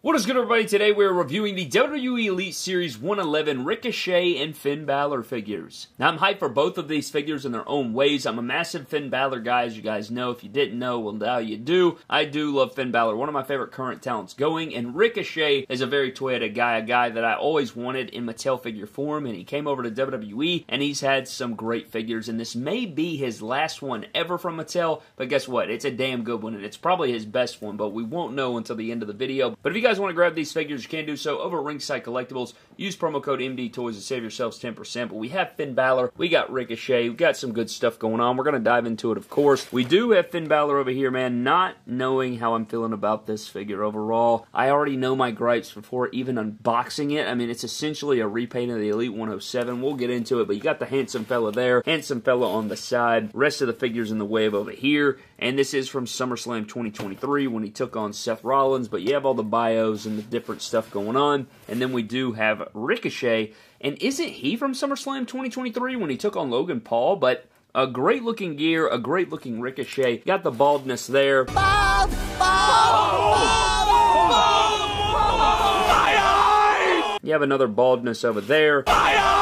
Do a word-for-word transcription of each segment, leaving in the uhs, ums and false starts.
What is good, everybody? Today we're reviewing the W W E Elite Series one eleven Ricochet and Finn Balor figures. Now, I'm hyped for both of these figures in their own ways. I'm a massive Finn Balor guy, as you guys know. If you didn't know, well, now you do. I do love Finn Balor, one of my favorite current talents going, and Ricochet is a very Toyota guy, a guy that I always wanted in Mattel figure form, and he came over to W W E, and he's had some great figures, and this may be his last one ever from Mattel, but guess what? It's a damn good one, and it's probably his best one, but we won't know until the end of the video. But if you guys If you guys want to grab these figures, you can do so over at Ringside Collectibles. Use promo code M D Toys to save yourselves ten percent. But we have Finn Balor, we got Ricochet, we got some good stuff going on. We're going to dive into it, of course. We do have Finn Balor over here, man. Not knowing how I'm feeling about this figure overall. I already know my gripes before even unboxing it. I mean, it's essentially a repaint of the Elite one oh seven. We'll get into it, but you got the handsome fella there, handsome fella on the side, rest of the figures in the wave over here. And this is from SummerSlam twenty twenty-three when he took on Seth Rollins, but you have all the bios and the different stuff going on. And then we do have Ricochet, and isn't he from SummerSlam twenty twenty-three when he took on Logan Paul? But a great-looking gear, a great-looking Ricochet. Got the baldness there. Bald! Bald! Bald! Bald! My eyes! You have another baldness over there. My eyes!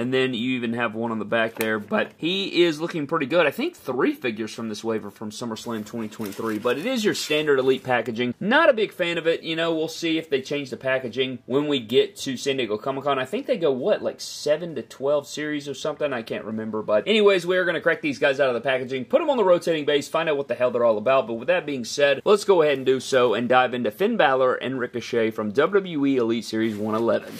And then you even have one on the back there. But he is looking pretty good. I think three figures from this wave are from SummerSlam twenty twenty-three. But it is your standard Elite packaging. Not a big fan of it. You know, we'll see if they change the packaging when we get to San Diego Comic-Con. I think they go, what, like seven to twelve series or something? I can't remember. But anyways, we're going to crack these guys out of the packaging, put them on the rotating base, find out what the hell they're all about. But with that being said, let's go ahead and do so and dive into Finn Balor and Ricochet from W W E Elite Series one eleven.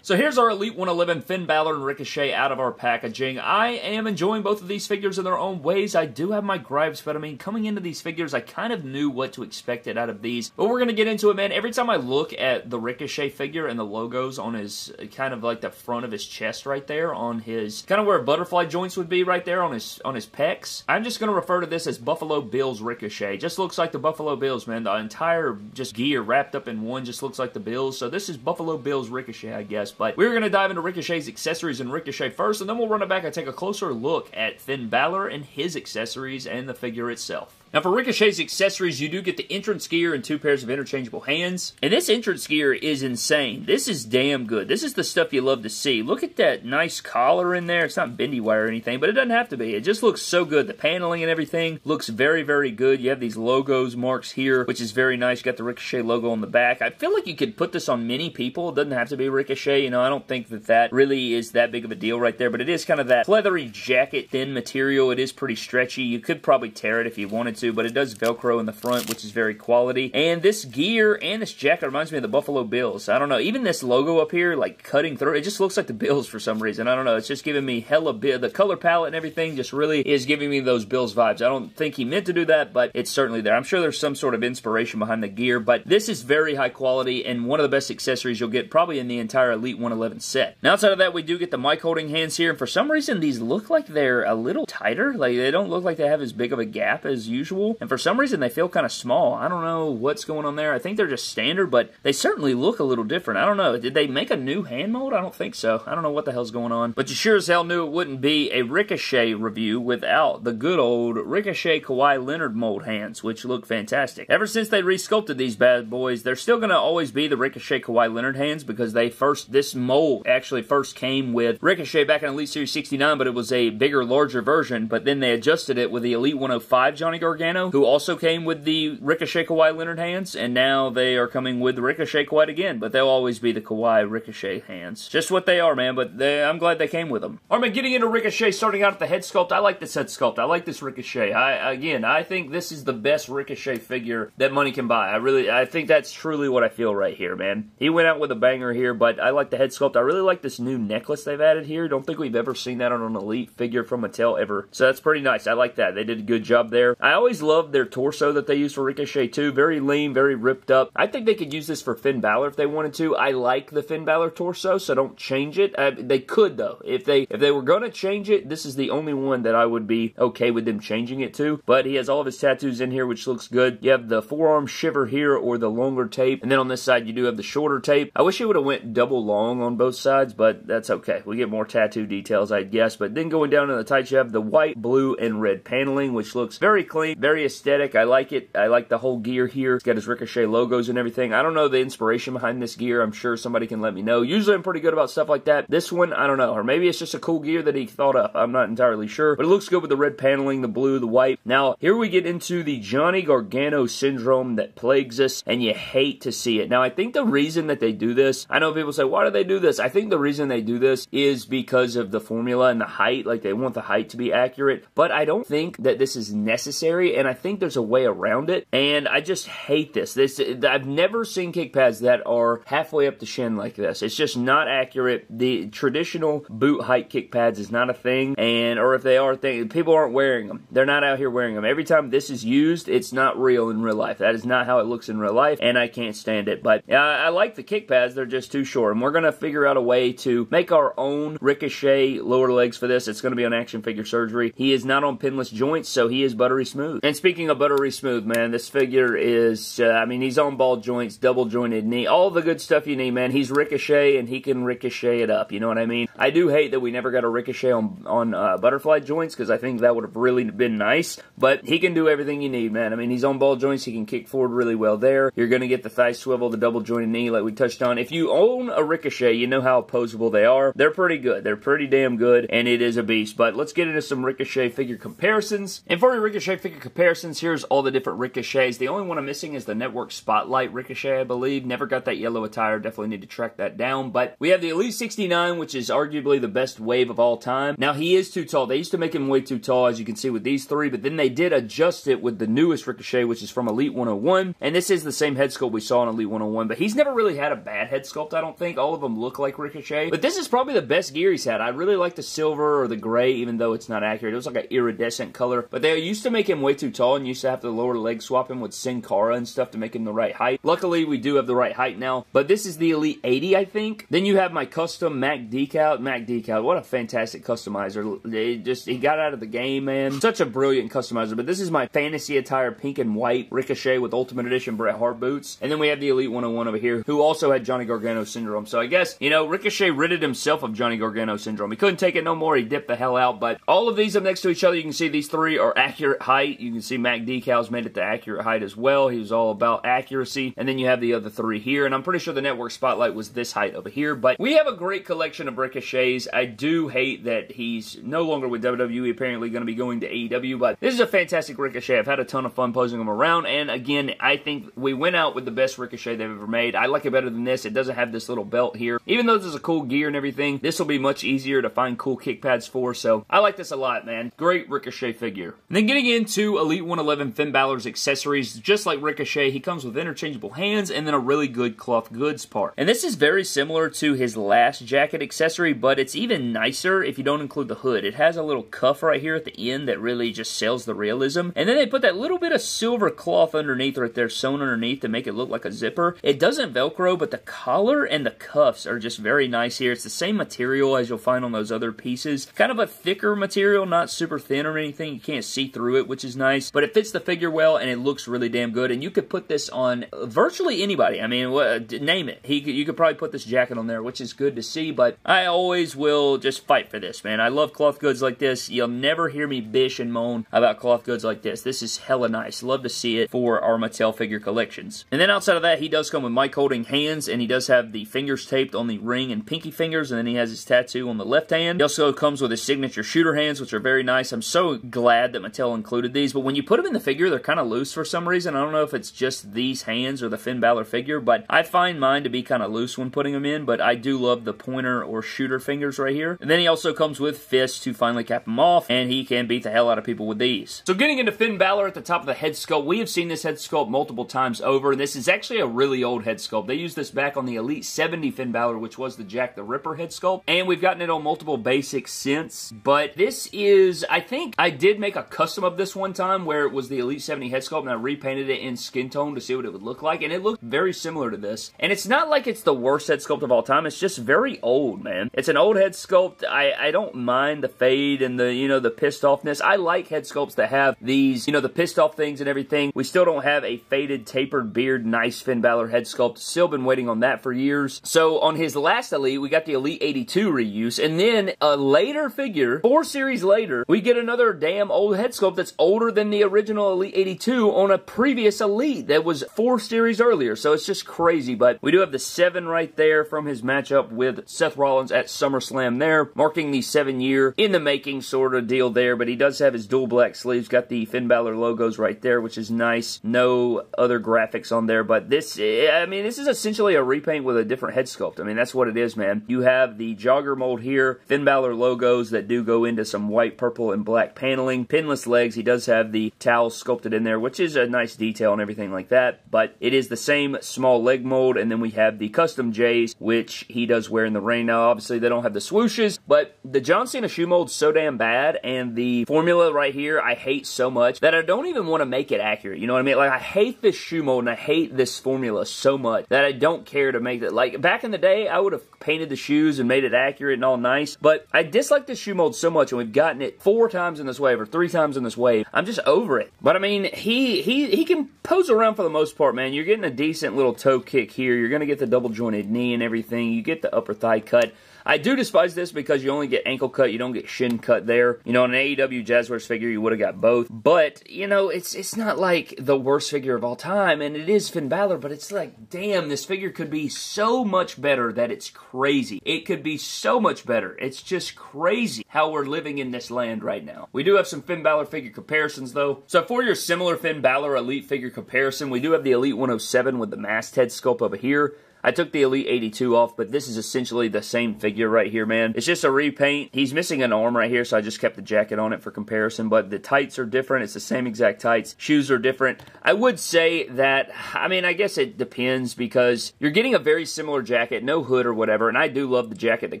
So here's our Elite one eleven Finn Balor and Ricochet out of our packaging. I am enjoying both of these figures in their own ways. I do have my gripes, but I mean, coming into these figures, I kind of knew what to expect out of these. But we're going to get into it, man. Every time I look at the Ricochet figure and the logos on his, kind of like the front of his chest right there, on his, kind of where butterfly joints would be right there on his, on his pecs, I'm just going to refer to this as Buffalo Bills Ricochet. Just looks like the Buffalo Bills, man. The entire just gear wrapped up in one just looks like the Bills. So this is Buffalo Bills Ricochet, I guess. But we're going to dive into Ricochet's accessories and Ricochet first, and then we'll run it back and take a closer look at Finn Balor and his accessories and the figure itself. Now, for Ricochet's accessories, you do get the entrance gear and two pairs of interchangeable hands. And this entrance gear is insane. This is damn good. This is the stuff you love to see. Look at that nice collar in there. It's not bendy wire or anything, but it doesn't have to be. It just looks so good. The paneling and everything looks very, very good. You have these logos marks here, which is very nice. You got the Ricochet logo on the back. I feel like you could put this on many people. It doesn't have to be Ricochet. You know, I don't think that that really is that big of a deal right there, but it is kind of that leathery jacket thin material. It is pretty stretchy. You could probably tear it if you wanted to, but it does Velcro in the front, which is very quality. And this gear and this jacket reminds me of the Buffalo Bills. I don't know. Even this logo up here, like cutting through, it just looks like the Bills for some reason. I don't know. It's just giving me hella bit. The color palette and everything just really is giving me those Bills vibes. I don't think he meant to do that, but it's certainly there. I'm sure there's some sort of inspiration behind the gear, but this is very high quality and one of the best accessories you'll get probably in the entire Elite one eleven set. Now, outside of that, we do get the mic holding hands here. And for some reason, these look like they're a little tighter. Like, they don't look like they have as big of a gap as usual. And for some reason, they feel kind of small. I don't know what's going on there. I think they're just standard, but they certainly look a little different. I don't know. Did they make a new hand mold? I don't think so. I don't know what the hell's going on. But you sure as hell knew it wouldn't be a Ricochet review without the good old Ricochet Kawhi Leonard mold hands, which look fantastic. Ever since they resculpted these bad boys, they're still going to always be the Ricochet Kawhi Leonard hands because they first, this mold actually first came with Ricochet back in Elite Series sixty-nine, but it was a bigger, larger version. But then they adjusted it with the Elite one oh five Johnny Gargano, who also came with the Ricochet Kawhi Leonard hands, and now they are coming with the Ricochet Kawhi again, but they'll always be the Kawhi Ricochet hands. Just what they are, man, but they, I'm glad they came with them. All right, man, getting into Ricochet, starting out at the head sculpt, I like this head sculpt. I like this Ricochet. I, again, I think this is the best Ricochet figure that money can buy. I really, I think that's truly what I feel right here, man. He went out with a banger here, but I like the head sculpt. I really like this new necklace they've added here. Don't think we've ever seen that on an Elite figure from Mattel ever, so that's pretty nice. I like that. They did a good job there. I always love their torso that they use for Ricochet too. Very lean, very ripped up. I think they could use this for Finn Balor if they wanted to. I like the Finn Balor torso, so don't change it. I, they could though. If they if they were going to change it, this is the only one that I would be okay with them changing it to. But he has all of his tattoos in here, which looks good. You have the forearm shiver here, or the longer tape. And then on this side, you do have the shorter tape. I wish it would have went double long on both sides, but that's okay. We get more tattoo details, I guess. But then going down to the tights, you have the white, blue, and red paneling, which looks very clean. great. Very aesthetic. I like it. I like the whole gear here. It's got his Ricochet logos and everything. I don't know the inspiration behind this gear. I'm sure somebody can let me know. Usually I'm pretty good about stuff like that. This one, I don't know. Or maybe it's just a cool gear that he thought up. I'm not entirely sure. But it looks good with the red paneling, the blue, the white. Now, here we get into the Johnny Gargano syndrome that plagues us, and you hate to see it. Now, I think the reason that they do this, I know people say, why do they do this? I think the reason they do this is because of the formula and the height. Like, they want the height to be accurate. But I don't think that this is necessary, and I think there's a way around it. And I just hate this. This I've never seen kick pads that are halfway up the shin like this. It's just not accurate. The traditional boot height kick pads is not a thing, and or if they are a thing, people aren't wearing them. They're not out here wearing them. Every time this is used, it's not real in real life. That is not how it looks in real life, and I can't stand it. But uh, I like the kick pads. They're just too short, and we're going to figure out a way to make our own Ricochet lower legs for this. It's going to be on Action Figure Surgery. He is not on pinless joints, so he is buttery smooth. And speaking of buttery smooth, man, this figure is, uh, I mean, he's on ball joints, double jointed knee, all the good stuff you need, man. He's Ricochet, and he can Ricochet it up, you know what I mean? I do hate that we never got a Ricochet on, on uh, butterfly joints, because I think that would have really been nice, but he can do everything you need, man. I mean, he's on ball joints, he can kick forward really well there. You're going to get the thigh swivel, the double jointed knee like we touched on. If you own a Ricochet, you know how opposable they are. They're pretty good. They're pretty damn good, and it is a beast, but let's get into some Ricochet figure comparisons. And for your Ricochet figure comparisons, here's all the different Ricochets. The only one I'm missing is the Network Spotlight Ricochet, I believe. Never got that yellow attire. Definitely need to track that down, but we have the Elite sixty-nine, which is arguably the best wave of all time. Now, he is too tall. They used to make him way too tall, as you can see with these three, but then they did adjust it with the newest Ricochet, which is from Elite one oh one, and this is the same head sculpt we saw in Elite one oh one, but he's never really had a bad head sculpt, I don't think. All of them look like Ricochet, but this is probably the best gear he's had. I really like the silver or the gray, even though it's not accurate. It was like an iridescent color, but they used to make him way too tall and used to have to lower leg swap him with Sin Cara and stuff to make him the right height. Luckily, we do have the right height now, but this is the Elite eighty, I think. Then you have my custom Mac Decal. Mac Decal, what a fantastic customizer. They just, he got out of the game, man. Such a brilliant customizer, but this is my fantasy attire pink and white Ricochet with Ultimate Edition Bret Hart boots, and then we have the Elite one oh one over here, who also had Johnny Gargano syndrome, so I guess, you know, Ricochet ridded himself of Johnny Gargano syndrome. He couldn't take it no more. He dipped the hell out, but all of these up next to each other, you can see these three are accurate height. You can see Mac Decal's made it to accurate height as well. He was all about accuracy, and then you have the other three here, and I'm pretty sure the Network Spotlight was this height over here, but we have a great collection of Ricochets. I do hate that he's no longer with W W E, apparently going to be going to A E W, but this is a fantastic Ricochet. I've had a ton of fun posing him around, and again, I think we went out with the best Ricochet they've ever made. I like it better than this. It doesn't have this little belt here. Even though this is a cool gear and everything, this will be much easier to find cool kick pads for, so I like this a lot, man. Great Ricochet figure. And then getting into Elite one eleven Finn Balor's accessories, just like Ricochet, he comes with interchangeable hands and then a really good cloth goods part. And this is very similar to his last jacket accessory, but it's even nicer if you don't include the hood. It has a little cuff right here at the end that really just sells the realism. And then they put that little bit of silver cloth underneath right there, sewn underneath to make it look like a zipper. It doesn't Velcro, but the collar and the cuffs are just very nice here. It's the same material as you'll find on those other pieces. Kind of a thicker material, not super thin or anything. You can't see through it, which is nice, but it fits the figure well, and it looks really damn good, and you could put this on virtually anybody. I mean, what, name it. He, you could probably put this jacket on there, which is good to see, but I always will just fight for this, man. I love cloth goods like this. You'll never hear me bish and moan about cloth goods like this. This is hella nice. Love to see it for our Mattel figure collections. And then outside of that, he does come with Mike holding hands, and he does have the fingers taped on the ring and pinky fingers, and then he has his tattoo on the left hand. He also comes with his signature shooter hands, which are very nice. I'm so glad that Mattel included these, but when you put them in the figure, they're kind of loose for some reason. I don't know if it's just these hands or the Finn Balor figure, but I find mine to be kind of loose when putting them in, but I do love the pointer or shooter fingers right here. And then he also comes with fists to finally cap him off, and he can beat the hell out of people with these. So getting into Finn Balor at the top of the head sculpt, we have seen this head sculpt multiple times over, and this is actually a really old head sculpt. They used this back on the Elite seventy Finn Balor, which was the Jack the Ripper head sculpt, and we've gotten it on multiple basics since, but this is, I think I did make a custom of this one time where it was the Elite seventy head sculpt, and I repainted it in skin tone to see what it would look like, and it looked very similar to this, and it's not like it's the worst head sculpt of all time. It's just very old, man. It's an old head sculpt. I, I don't mind the fade and the, you know, the pissed offness. I like head sculpts that have these, you know, the pissed off things and everything. We still don't have a faded, tapered beard, nice Finn Balor head sculpt. Still been waiting on that for years. So on his last Elite, we got the Elite eighty-two reuse, and then a later figure, four series later, we get another damn old head sculpt that's older older than the original Elite eighty-two on a previous Elite that was four series earlier, so it's just crazy. But we do have the seven right there from his matchup with Seth Rollins at SummerSlam there, marking the seven-year in the making sort of deal there, but he does have his dual black sleeves, got the Finn Balor logos right there, which is nice. No other graphics on there, but this, I mean, this is essentially a repaint with a different head sculpt. I mean, that's what it is, man. You have the jogger mold here, Finn Balor logos that do go into some white, purple, and black paneling, pinless legs. He does have the towel sculpted in there, which is a nice detail and everything like that, but it is the same small leg mold, and then we have the custom J's, which he does wear in the ring. Now, obviously, they don't have the swooshes, but the John Cena shoe mold's so damn bad, and the formula right here I hate so much that I don't even want to make it accurate. You know what I mean? Like, I hate this shoe mold, and I hate this formula so much that I don't care to make it. Like, back in the day, I would have painted the shoes and made it accurate and all nice, but I dislike this shoe mold so much, and we've gotten it four times in this wave, or three times in this wave. I'm just over it. But, I mean, he he he can pose around for the most part, man. You're getting a decent little toe kick here. You're going to get the double-jointed knee and everything. You get the upper thigh cut. I do despise this because you only get ankle cut, you don't get shin cut there. You know, in an A E W Jazzwares figure, you would have got both. But, you know, it's it's not like the worst figure of all time, and it is Finn Balor, but it's like, damn, this figure could be so much better that it's crazy. It could be so much better. It's just crazy how we're living in this land right now. We do have some Finn Balor figure comparisons, though. So for your similar Finn Balor Elite figure comparison, we do have the Elite one oh seven with the masthead sculpt over here. I took the Elite eighty-two off, but this is essentially the same figure right here, man. It's just a repaint. He's missing an arm right here, so I just kept the jacket on it for comparison, but the tights are different. It's the same exact tights. Shoes are different. I would say that, I mean, I guess it depends because you're getting a very similar jacket, no hood or whatever, and I do love the jacket that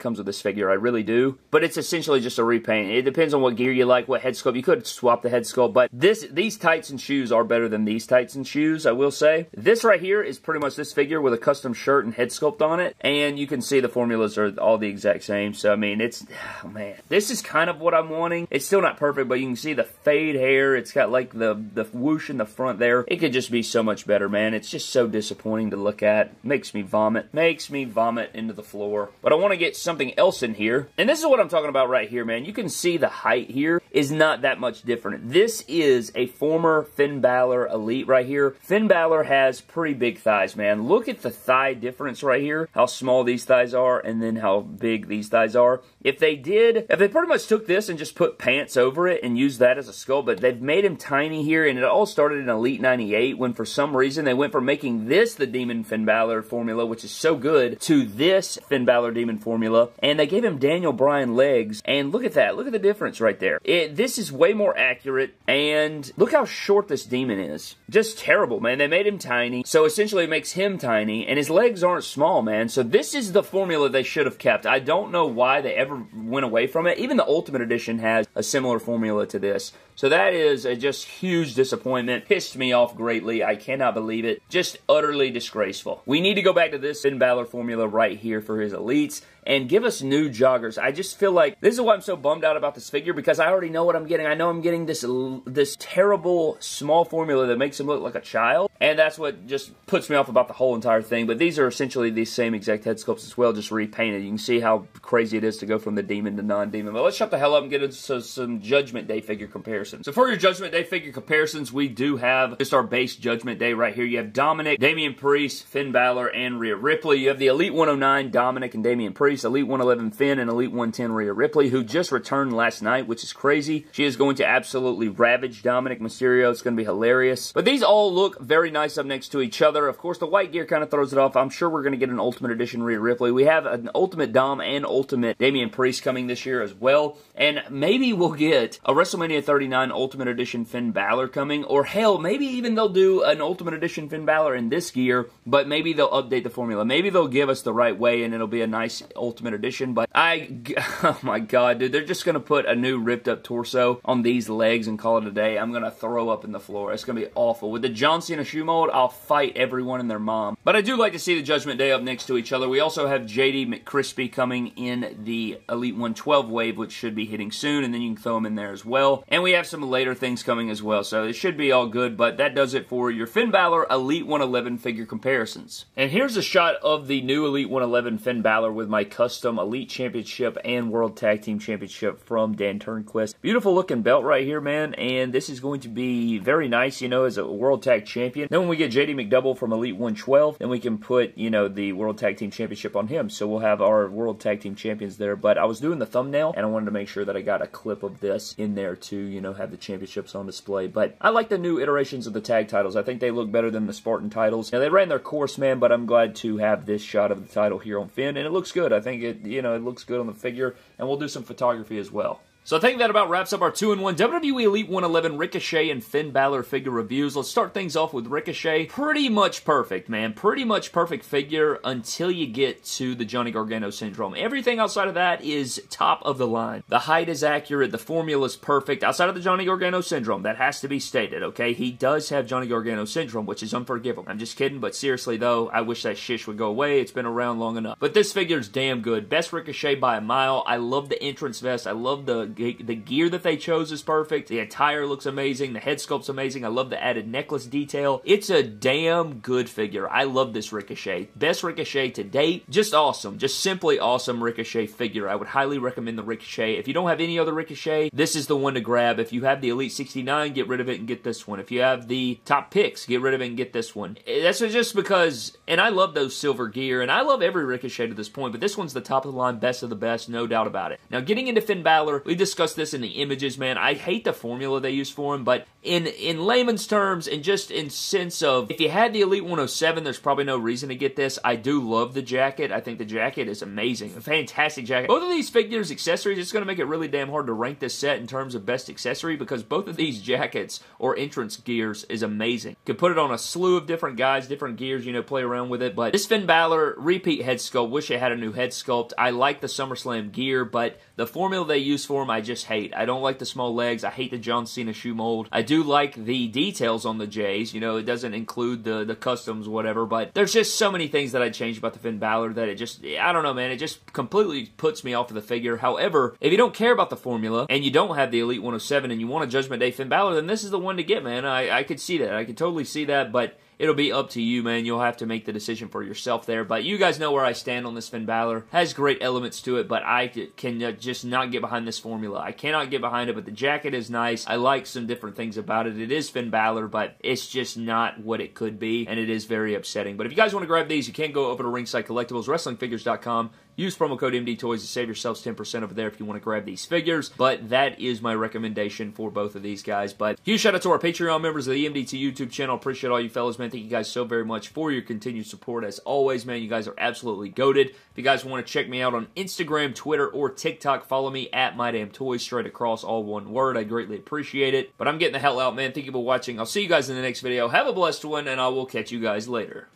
comes with this figure. I really do, but it's essentially just a repaint. It depends on what gear you like, what head sculpt. You could swap the head sculpt, but this, these tights and shoes are better than these tights and shoes, I will say. This right here is pretty much this figure with a custom shirt and head sculpt on it, and you can see the formulas are all the exact same. So I mean, it's, oh man, this is kind of what I'm wanting. It's still not perfect, but you can see the fade hair. It's got like the the whoosh in the front there. It could just be so much better, man. It's just so disappointing to look at. Makes me vomit. Makes me vomit into the floor. But I want to get something else in here, and this is what I'm talking about right here, man. You can see the height here is not that much different. This is a former Finn Balor Elite right here. Finn Balor has pretty big thighs, man. Look at the thigh difference right here, how small these thighs are and then how big these thighs are. If they did, if they pretty much took this and just put pants over it and used that as a sculpt, but they've made him tiny here, and it all started in Elite ninety-eight when for some reason they went from making this the Demon Finn Balor formula, which is so good, to this Finn Balor Demon formula, and they gave him Daniel Bryan legs, and look at that. Look at the difference right there. It, this is way more accurate, and look how short this Demon is. Just terrible, man. They made him tiny, so essentially it makes him tiny, and his legs legs aren't small, man. So this is the formula they should have kept. I don't know why they ever went away from it. Even the Ultimate Edition has a similar formula to this. So that is a just huge disappointment. Pissed me off greatly. I cannot believe it. Just utterly disgraceful. We need to go back to this Finn Balor formula right here for his Elites and give us new joggers. I just feel like this is why I'm so bummed out about this figure, because I already know what I'm getting. I know I'm getting this this terrible small formula that makes him look like a child, and that's what just puts me off about the whole entire thing. But these are essentially the same exact head sculpts as well, just repainted. You can see how crazy it is to go from the Demon to non-Demon. But let's shut the hell up and get into some Judgment Day figure comparisons. So for your Judgment Day figure comparisons, we do have just our base Judgment Day right here. You have Dominic, Damian Priest, Finn Balor, and Rhea Ripley. You have the Elite one oh nine, Dominic and Damian Priest, Elite one eleven Finn, and Elite one ten Rhea Ripley, who just returned last night, which is crazy. She is going to absolutely ravage Dominic Mysterio. It's going to be hilarious. But these all look very nice up next to each other. Of course, the white gear kind of throws it off. I'm sure we're going to get an Ultimate Edition Rhea Ripley. We have an Ultimate Dom and Ultimate Damian Priest coming this year as well. And maybe we'll get a WrestleMania thirty-nine Ultimate Edition Finn Balor coming. Or hell, maybe even they'll do an Ultimate Edition Finn Balor in this gear, but maybe they'll update the formula. Maybe they'll give us the right way and it'll be a nice Ultimate Edition, but I, oh my god, dude, they're just gonna put a new ripped up torso on these legs and call it a day. I'm gonna throw up in the floor. It's gonna be awful. With the John Cena shoe mold, I'll fight everyone and their mom. But I do like to see the Judgment Day up next to each other. We also have J D McCrispy coming in the Elite one twelve wave, which should be hitting soon, and then you can throw him in there as well. And we have have some later things coming as well, so it should be all good, but that does it for your Finn Balor Elite one eleven figure comparisons. And here's a shot of the new Elite one eleven Finn Balor with my custom Elite Championship and World Tag Team Championship from Dan Turnquist. Beautiful looking belt right here, man, and this is going to be very nice, you know, as a World Tag Champion. Then when we get J D McDouble from Elite one twelve, then we can put, you know, the World Tag Team Championship on him, so we'll have our World Tag Team Champions there, but I was doing the thumbnail, and I wanted to make sure that I got a clip of this in there too, you know, have the championships on display. But I like the new iterations of the tag titles. I think they look better than the Spartan titles. Now, they ran their course, man, but I'm glad to have this shot of the title here on Finn, and it looks good. I think it, you know, it looks good on the figure, and we'll do some photography as well. So I think that about wraps up our two in one W W E Elite one eleven Ricochet and Finn Balor figure reviews. Let's start things off with Ricochet. Pretty much perfect, man. Pretty much perfect figure until you get to the Johnny Gargano syndrome. Everything outside of that is top of the line. The height is accurate. The formula is perfect. Outside of the Johnny Gargano syndrome, that has to be stated, okay? He does have Johnny Gargano syndrome, which is unforgivable. I'm just kidding, but seriously, though, I wish that shish would go away. It's been around long enough. But this figure is damn good. Best Ricochet by a mile. I love the entrance vest. I love the The gear that they chose is perfect. The attire looks amazing. The head sculpt's amazing. I love the added necklace detail. It's a damn good figure. I love this Ricochet. Best Ricochet to date. Just awesome. Just simply awesome Ricochet figure. I would highly recommend the Ricochet. If you don't have any other Ricochet, this is the one to grab. If you have the Elite sixty-nine, get rid of it and get this one. If you have the Top Picks, get rid of it and get this one. That's just because, and I love those silver gear, and I love every Ricochet to this point, but this one's the top of the line, best of the best, no doubt about it. Now, getting into Finn Balor, we discussed this in the images, man. I hate the formula they use for him, but in in layman's terms, and just in sense of, if you had the Elite one oh seven, there's probably no reason to get this. I do love the jacket. I think the jacket is amazing. A fantastic jacket. Both of these figures, accessories, it's going to make it really damn hard to rank this set in terms of best accessory, because both of these jackets or entrance gears is amazing. Could put it on a slew of different guys, different gears, you know, play around with it, but this Finn Balor repeat head sculpt. Wish it had a new head sculpt. I like the SummerSlam gear, but the formula they use for him, I just hate. I don't like the small legs. I hate the John Cena shoe mold. I do like the details on the J's. You know, it doesn't include the, the customs, whatever, but there's just so many things that I changed about the Finn Balor that it just, I don't know, man. It just completely puts me off of the figure. However, if you don't care about the formula and you don't have the Elite one oh seven and you want a Judgment Day Finn Balor, then this is the one to get, man. I, I could see that. I could totally see that, but it'll be up to you, man. You'll have to make the decision for yourself there. But you guys know where I stand on this Finn Balor. Has great elements to it, but I can just not get behind this formula. I cannot get behind it, but the jacket is nice. I like some different things about it. It is Finn Balor, but it's just not what it could be, and it is very upsetting. But if you guys want to grab these, you can go over to Ringside Collectibles, wrestling figures dot com. Use promo code MDToys to save yourselves ten percent over there if you want to grab these figures. But that is my recommendation for both of these guys. But huge shout out to our Patreon members of the M D T YouTube channel. Appreciate all you fellas, man. Thank you guys so very much for your continued support. As always, man, you guys are absolutely goated. If you guys want to check me out on Instagram, Twitter, or TikTok, follow me at MyDamnToys, straight across, all one word. I greatly appreciate it. But I'm getting the hell out, man. Thank you for watching. I'll see you guys in the next video. Have a blessed one, and I will catch you guys later.